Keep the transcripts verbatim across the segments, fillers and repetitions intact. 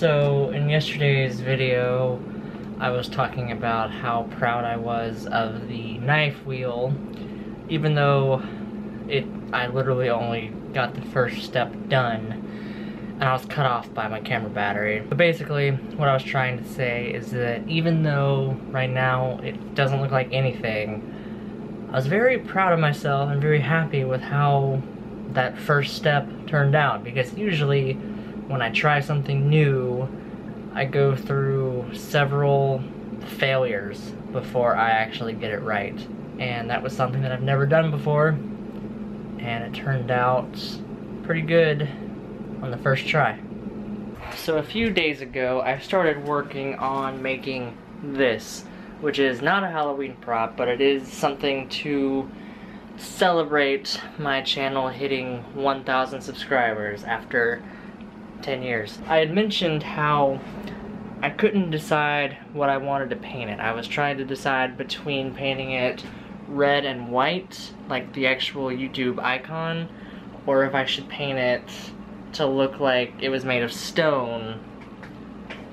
So in yesterday's video, I was talking about how proud I was of the knife wheel, even though it I literally only got the first step done, and I was cut off by my camera battery. But basically, what I was trying to say is that even though right now it doesn't look like anything, I was very proud of myself and very happy with how that first step turned out, because usually when I try something new, I go through several failures before I actually get it right. And that was something that I've never done before, and it turned out pretty good on the first try. So a few days ago, I started working on making this, which is not a Halloween prop, but it is something to celebrate my channel hitting one thousand subscribers after ten years. I had mentioned how I couldn't decide what I wanted to paint it. I was trying to decide between painting it red and white, like the actual YouTube icon, or if I should paint it to look like it was made of stone,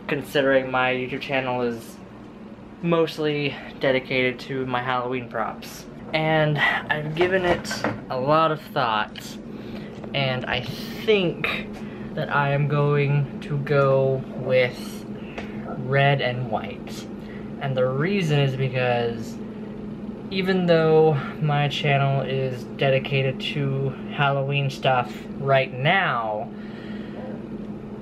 considering my YouTube channel is mostly dedicated to my Halloween props. And I've given it a lot of thought, and I think that I am going to go with red and white. And the reason is because even though my channel is dedicated to Halloween stuff right now,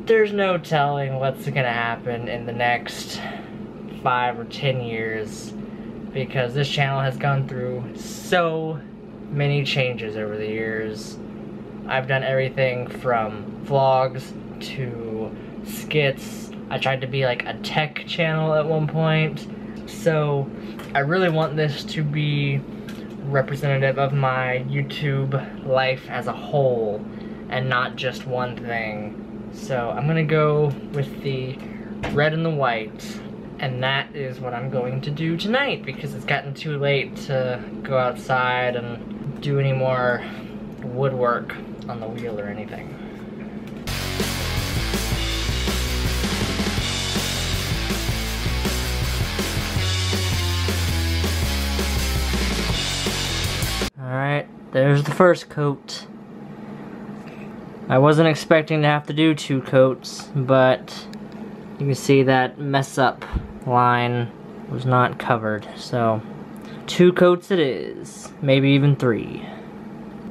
there's no telling what's gonna happen in the next five or ten years, because this channel has gone through so many changes over the years. I've done everything from vlogs to skits. I tried to be like a tech channel at one point. So I really want this to be representative of my YouTube life as a whole and not just one thing. So I'm gonna go with the red and the white, and that is what I'm going to do tonight, because it's gotten too late to go outside and do any more woodwork on the wheel or anything. Alright, there's the first coat. I wasn't expecting to have to do two coats, but you can see that mess up line was not covered, so two coats it is, maybe even three.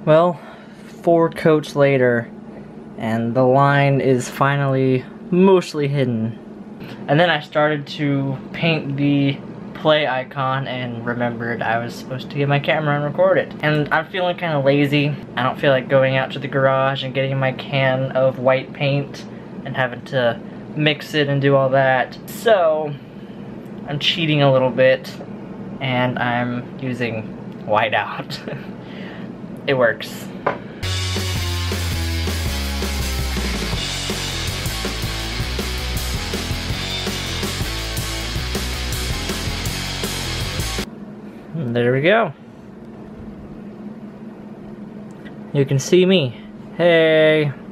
Well, four coats later, and the line is finally mostly hidden. And then I started to paint the play icon and remembered I was supposed to get my camera and record it. And I'm feeling kind of lazy. I don't feel like going out to the garage and getting my can of white paint and having to mix it and do all that. So I'm cheating a little bit, and I'm using whiteout. It works. There we go. You can see me. Hey.